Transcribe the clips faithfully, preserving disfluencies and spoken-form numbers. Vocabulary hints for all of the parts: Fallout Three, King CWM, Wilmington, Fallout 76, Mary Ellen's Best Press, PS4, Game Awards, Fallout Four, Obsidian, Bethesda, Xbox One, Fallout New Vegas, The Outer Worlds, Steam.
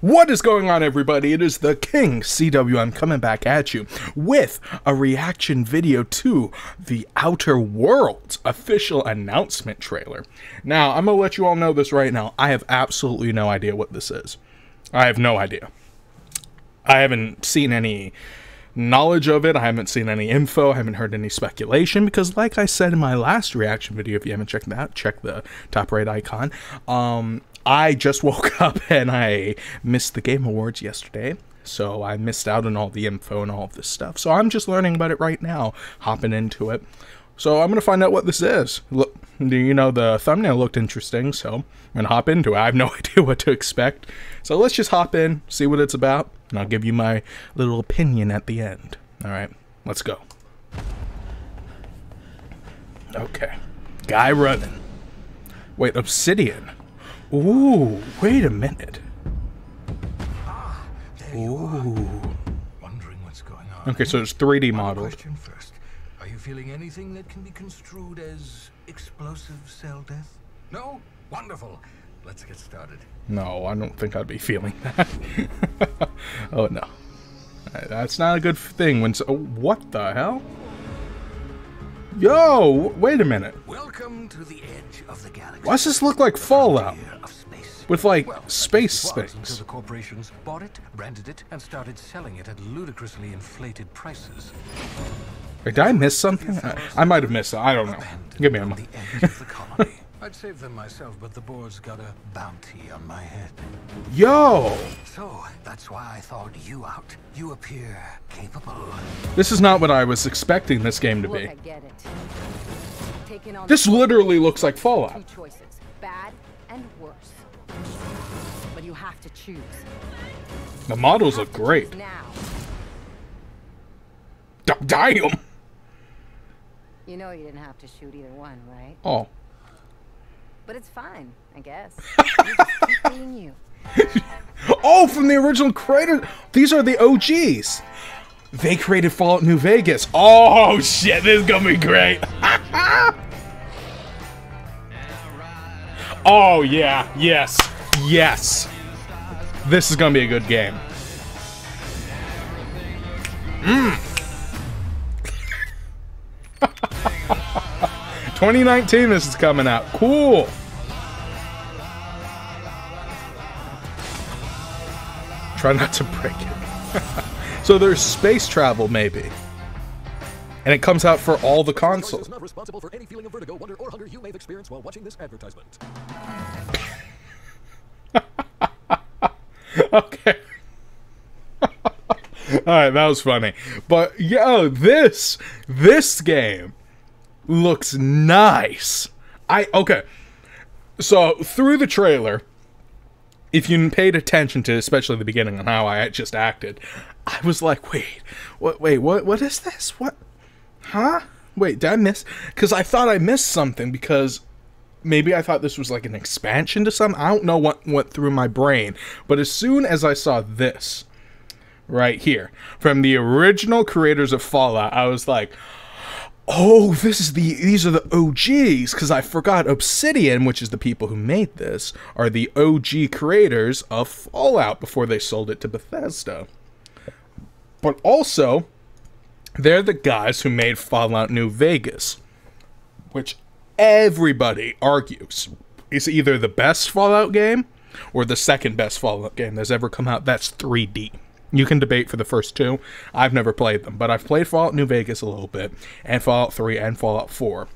What is going on, everybody? It is the King C W M coming back at you with a reaction video to The Outer Worlds official announcement trailer. Now, I'm gonna let you all know this right now. I have absolutely no idea what this is. I have no idea. I haven't seen any knowledge of it. I haven't seen any info. I haven't heard any speculation because, like I said in my last reaction video, if you haven't checked that out, check the top right icon. Um, I just woke up and I missed the Game Awards yesterday, so I missed out on all the info and all of this stuff. So I'm just learning about it right now, hopping into it. So I'm gonna find out what this is. Look, you know, the thumbnail looked interesting, so I'm gonna hop into it. I have no idea what to expect. So let's just hop in, see what it's about, and I'll give you my little opinion at the end. All right, let's go. Okay, guy running. Wait, Obsidian. Ooh, wait a minute. Ah, there you are. Wondering what's going on. Okay, so it's three D modeled. Are you feeling anything that can be construed as explosive cell death? No? Wonderful. Let's get started. No, I don't think I'd be feeling that. Oh, no. That's not a good thing when so oh, what the hell? Yo, wait a minute. Welcome to the edge of the galaxy. Why does this look like Fallout? With like well, space things. Until the corporations bought it, branded it, and started selling it at ludicrously inflated prices. Wait, did I miss something? I, I might have missed it. I don't know. Give me a moment. I'd save them myself, but the board's got a bounty on my head. Yo! So, that's why I thought you out. You appear capable. This is not what I was expecting this game to be. Look, I get it. This literally looks like Fallout. Two choices, bad and worse. But you have to choose. The models look great. Damn! You know you didn't have to shoot either one, right? Oh. But it's fine, I guess. You just keep being you. Oh, from the original creator. These are the O Gs. They created Fallout New Vegas. Oh shit, this is gonna be great. Oh yeah, yes, yes. This is gonna be a good game. Mmm. twenty nineteen, this is coming out. Cool. Try not to break it. So there's space travel, maybe. And it comes out for all the consoles. Not responsible for any feeling of vertigo, wonder, or hunger you may have experienced while watching this advertisement. Okay. Alright, that was funny. But, yo, this, this game looks nice. I, okay. So, through the trailer, if you paid attention to, especially the beginning on how I just acted, I was like, wait, what, wait, what, what is this? What? Huh? Wait, did I miss? Because I thought I missed something because maybe I thought this was like an expansion to something. I don't know what went through my brain. But as soon as I saw this, right here, from the original creators of Fallout, I was like, oh, this is the these are the O Gs, because I forgot Obsidian, which is the people who made this, are the O G creators of Fallout before they sold it to Bethesda. But also, they're the guys who made Fallout New Vegas, which everybody argues is either the best Fallout game or the second best Fallout game that's ever come out. That's three D. You can debate for the first two. I've never played them, but I've played Fallout New Vegas a little bit, and Fallout Three and Fallout Four.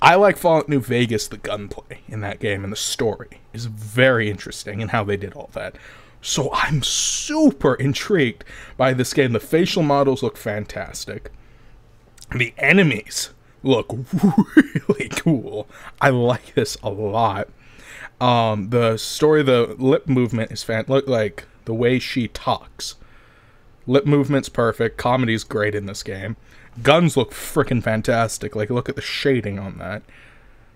I like Fallout New Vegas. The gunplay in that game and the story is very interesting, and how they did all that. So I'm super intrigued by this game. The facial models look fantastic. The enemies look really cool. I like this a lot. Um, the story, the lip movement is fan. Look like. The way she talks. Lip movement's perfect. Comedy's great in this game. Guns look freaking fantastic. Like, look at the shading on that.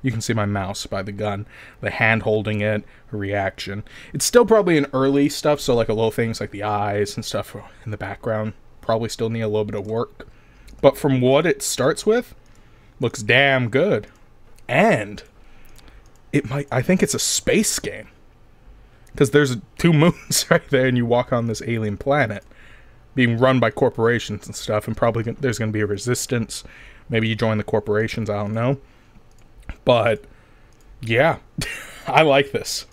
You can see my mouse by the gun. The hand holding it. Reaction. It's still probably in early stuff, so like a little things like the eyes and stuff in the background probably still need a little bit of work. But from what it starts with, looks damn good. And it might, I think it's a space game. Because there's two moons right there, and you walk on this alien planet being run by corporations and stuff, and probably there's going to be a resistance. Maybe you join the corporations, I don't know. But, yeah, I like this.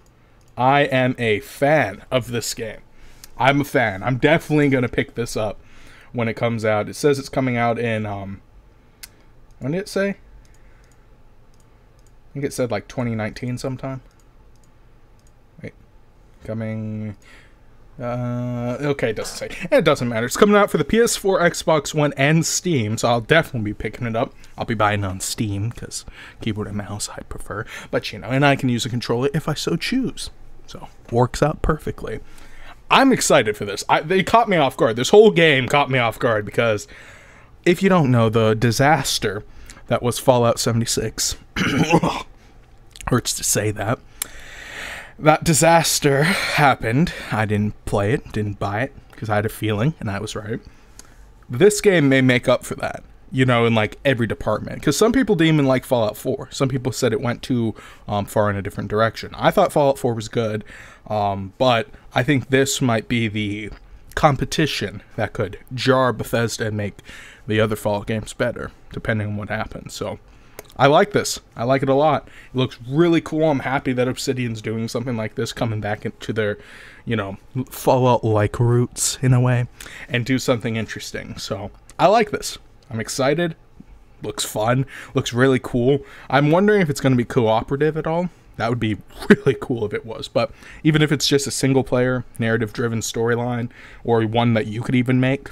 I am a fan of this game. I'm a fan. I'm definitely going to pick this up when it comes out. It says it's coming out in, um, when did it say? I think it said, like, twenty nineteen sometime. Coming, uh, okay, it doesn't say. It doesn't matter. It's coming out for the P S four, Xbox One, and Steam, so I'll definitely be picking it up. I'll be buying it on Steam, because keyboard and mouse I prefer. But, you know, and I can use a controller if I so choose. So, works out perfectly. I'm excited for this. I, they caught me off guard. This whole game caught me off guard, because if you don't know, the disaster that was Fallout seventy-six, hurts to say that, that disaster happened. I didn't play it, didn't buy it, because I had a feeling, and I was right. This game may make up for that, you know, in, like, every department. Because some people didn't even like Fallout Four. Some people said it went too um, far in a different direction. I thought Fallout Four was good, um, but I think this might be the competition that could jar Bethesda and make the other Fallout games better, depending on what happens, so... I like this. I like it a lot. It looks really cool. I'm happy that Obsidian's doing something like this, coming back into their, you know, Fallout-like roots, in a way, and do something interesting. So, I like this. I'm excited. Looks fun. Looks really cool. I'm wondering if it's going to be cooperative at all. That would be really cool if it was. But even if it's just a single-player, narrative-driven storyline, or one that you could even make,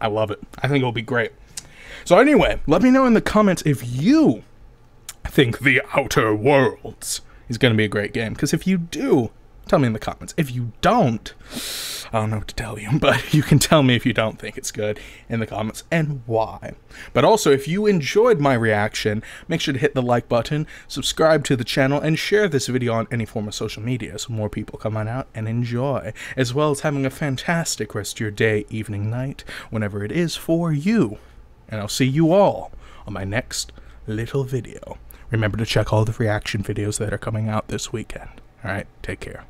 I love it. I think it'll be great. So, anyway, let me know in the comments if you... I think The Outer Worlds is going to be a great game, because if you do, tell me in the comments. If you don't, I don't know what to tell you, but you can tell me if you don't think it's good in the comments and why. But also, if you enjoyed my reaction, make sure to hit the like button, subscribe to the channel, and share this video on any form of social media so more people come on out and enjoy, as well as having a fantastic rest of your day, evening, night, whenever it is for you. And I'll see you all on my next little video. Remember to check all the reaction videos that are coming out this weekend. All right, take care.